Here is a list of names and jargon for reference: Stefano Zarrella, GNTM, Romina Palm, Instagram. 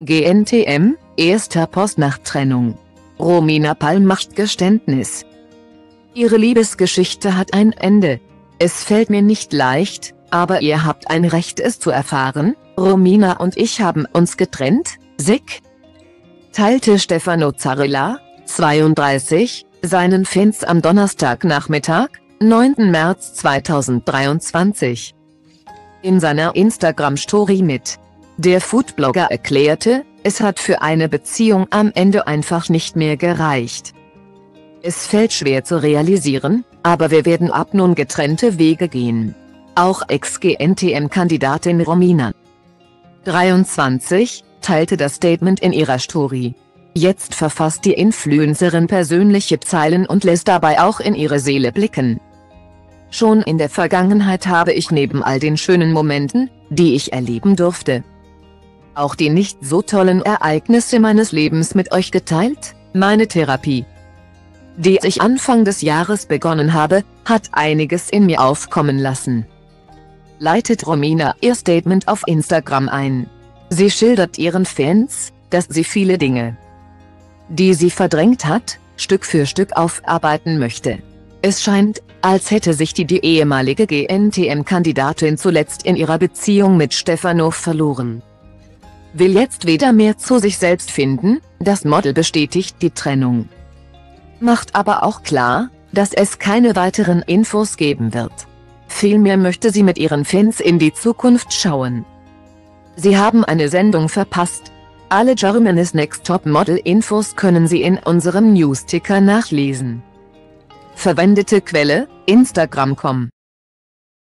GNTM, erster Post nach Trennung. Romina Palm macht Geständnis. Ihre Liebesgeschichte hat ein Ende. Es fällt mir nicht leicht, aber ihr habt ein Recht, es zu erfahren. Romina und ich haben uns getrennt, sick, teilte Stefano Zarrella, 32, seinen Fans am Donnerstagnachmittag, 9. März 2023, in seiner Instagram-Story mit. Der Foodblogger erklärte, es hat für eine Beziehung am Ende einfach nicht mehr gereicht. Es fällt schwer zu realisieren, aber wir werden ab nun getrennte Wege gehen. Auch Ex-GNTM-Kandidatin Romina, 23, teilte das Statement in ihrer Story. Jetzt verfasst die Influencerin persönliche Zeilen und lässt dabei auch in ihre Seele blicken. Schon in der Vergangenheit habe ich neben all den schönen Momenten, die ich erleben durfte, auch die nicht so tollen Ereignisse meines Lebens mit euch geteilt. Meine Therapie, die ich Anfang des Jahres begonnen habe, hat einiges in mir aufkommen lassen, leitet Romina ihr Statement auf Instagram ein. Sie schildert ihren Fans, dass sie viele Dinge, die sie verdrängt hat, Stück für Stück aufarbeiten möchte. Es scheint, als hätte sich die ehemalige GNTM-Kandidatin zuletzt in ihrer Beziehung mit Stefano verloren. Will jetzt wieder mehr zu sich selbst finden. Das Model bestätigt die Trennung, macht aber auch klar, dass es keine weiteren Infos geben wird. Vielmehr möchte sie mit ihren Fans in die Zukunft schauen. Sie haben eine Sendung verpasst. Alle Germany's Next Top Model Infos können Sie in unserem Newsticker nachlesen. Verwendete Quelle: Instagram.com